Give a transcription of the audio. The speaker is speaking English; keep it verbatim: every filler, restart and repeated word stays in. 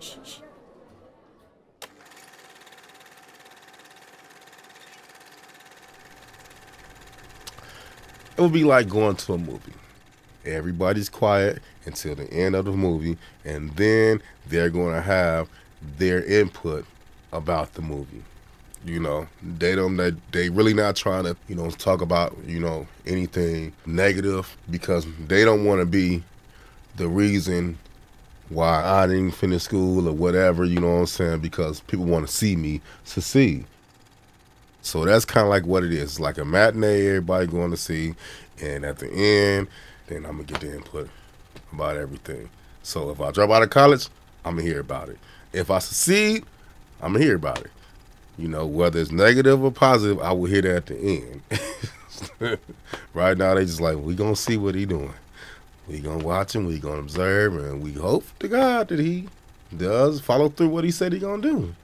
It would be like going to a movie. Everybody's quiet until the end of the movie, and then they're going to have their input about the movie. You know, they don't, they, they really not trying to, you know, talk about, you know, anything negative, because they don't want to be the reason why I didn't finish school or whatever, you know what I'm saying, because people want to see me succeed. So that's kind of like what it is. It's like a matinee everybody going to see, and at the end, then I'm going to get the input about everything. So if I drop out of college, I'm going to hear about it. If I succeed, I'm going to hear about it. You know, whether it's negative or positive, I will hear that at the end. Right now, they just like, we gonna see what he doing. We gonna watch him, we gonna observe, and we hope to God that he does follow through what he said he gonna do.